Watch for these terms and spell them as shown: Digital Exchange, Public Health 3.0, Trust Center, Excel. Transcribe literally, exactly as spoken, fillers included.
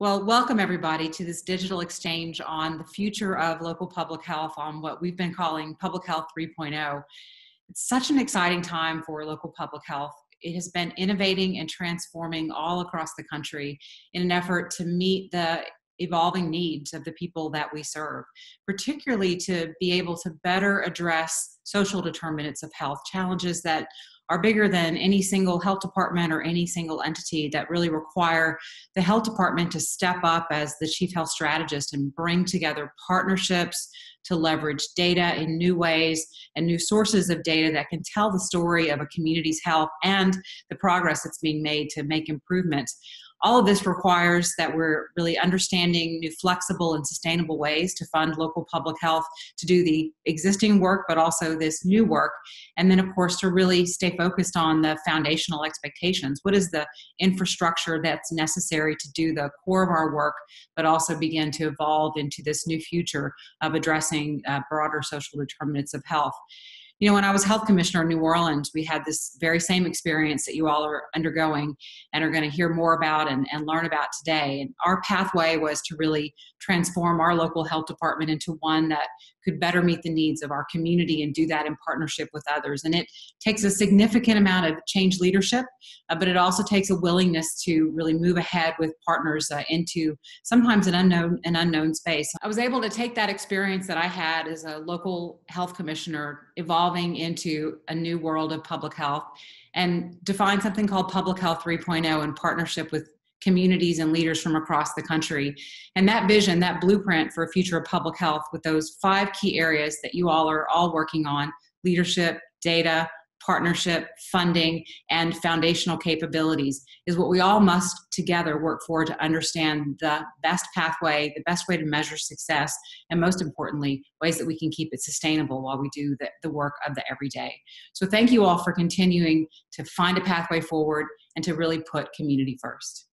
Well, welcome everybody to this digital exchange on the future of local public health on what we've been calling Public Health three point oh. It's such an exciting time for local public health. It has been innovating and transforming all across the country in an effort to meet the evolving needs of the people that we serve, particularly to be able to better address social determinants of health, challenges that are bigger than any single health department or any single entity, that really require the health department to step up as the chief health strategist and bring together partnerships to leverage data in new ways and new sources of data that can tell the story of a community's health and the progress that's being made to make improvements. All of this requires that we're really understanding new flexible and sustainable ways to fund local public health, to do the existing work, but also this new work. And then, of course, to really stay focused on the foundational expectations. What is the infrastructure that's necessary to do the core of our work, but also begin to evolve into this new future of addressing uh, broader social determinants of health? You know, when I was health commissioner in New Orleans, we had this very same experience that you all are undergoing and are going to hear more about and, and learn about today. And our pathway was to really transform our local health department into one that could better meet the needs of our community and do that in partnership with others. And it takes a significant amount of change leadership, uh, but it also takes a willingness to really move ahead with partners uh, into sometimes an unknown, an unknown space. I was able to take that experience that I had as a local health commissioner, evolving into a new world of public health, and define something called Public Health three point oh in partnership with communities and leaders from across the country. And that vision, that blueprint for a future of public health, with those five key areas that you all are all working on: leadership, data, partnership, funding, and foundational capabilities, is what we all must together work for to understand the best pathway, the best way to measure success, and most importantly, ways that we can keep it sustainable while we do the, the work of the everyday. So thank you all for continuing to find a pathway forward and to really put community first.